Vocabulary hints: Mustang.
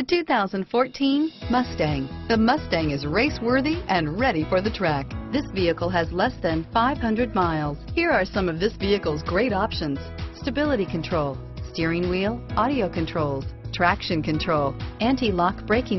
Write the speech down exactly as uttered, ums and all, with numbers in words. The two thousand fourteen Mustang. The Mustang is race-worthy and ready for the track. This vehicle has less than five hundred miles. Here are some of this vehicle's great options: stability control, steering wheel audio controls, traction control, anti-lock braking